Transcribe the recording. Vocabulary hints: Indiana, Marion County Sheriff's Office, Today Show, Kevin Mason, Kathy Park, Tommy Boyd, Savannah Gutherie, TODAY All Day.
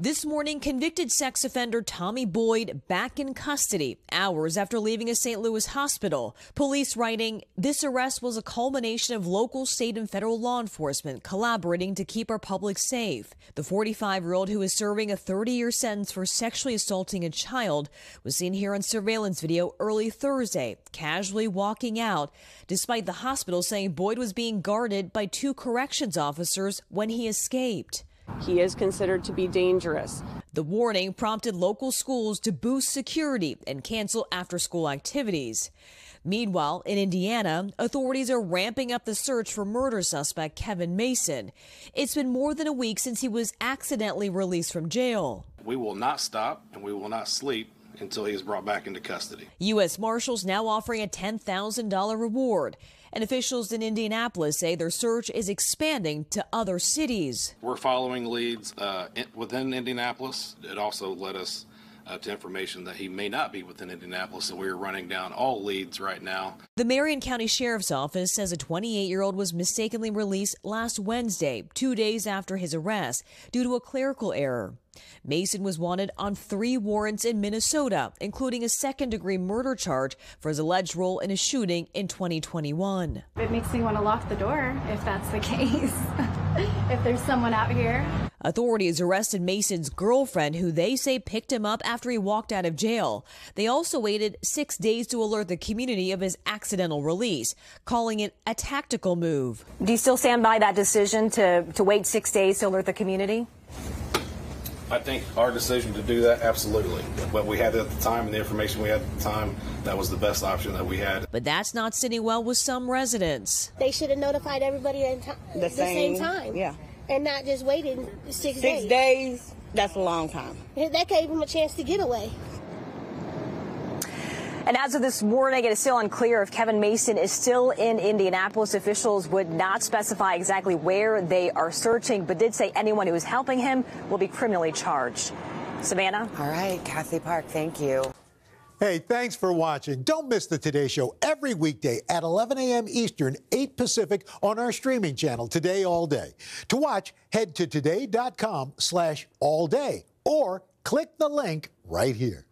This morning, convicted sex offender Tommy Boyd back in custody hours after leaving a St. Louis hospital. Police writing, "This arrest was a culmination of local, state, and federal law enforcement collaborating to keep our public safe." The 45-year-old, who is serving a 30-year sentence for sexually assaulting a child, was seen here on surveillance video early Thursday, casually walking out, despite the hospital saying Boyd was being guarded by two corrections officers when he escaped. He is considered to be dangerous. The warning prompted local schools to boost security and cancel after-school activities. Meanwhile, in Indiana, authorities are ramping up the search for murder suspect Kevin Mason. It's been more than a week since he was accidentally released from jail. We will not stop and we will not sleep until he is brought back into custody. U.S. Marshals now offering a $10,000 reward. And officials in Indianapolis say their search is expanding to other cities. We're following leads within Indianapolis. It also led us to information that he may not be within Indianapolis, so we're running down all leads right now. The Marion County Sheriff's Office says a 28-year-old was mistakenly released last Wednesday, 2 days after his arrest, due to a clerical error. Mason was wanted on 3 warrants in Minnesota, including a second-degree murder charge for his alleged role in a shooting in 2021. It makes me want to lock the door, if that's the case, if there's someone out here. Authorities arrested Mason's girlfriend, who they say picked him up after he walked out of jail. They also waited 6 days to alert the community of his accidental release, calling it a tactical move. Do you still stand by that decision to wait 6 days to alert the community? I think our decision to do that, absolutely. What we had at the time and the information we had at the time, that was the best option that we had. But that's not sitting well with some residents. They should have notified everybody at the same time. Yeah. And not just waiting 6 days. 6 days, that's a long time. That gave him a chance to get away. And as of this morning, it is still unclear if Kevin Mason is still in Indianapolis. Officials would not specify exactly where they are searching, but did say anyone who is helping him will be criminally charged. Savannah? All right, Kathy Park, thank you. Hey, thanks for watching. Don't miss the Today Show every weekday at 11 a.m. Eastern, 8 Pacific on our streaming channel, Today All Day. To watch, head to today.com/allday or click the link right here.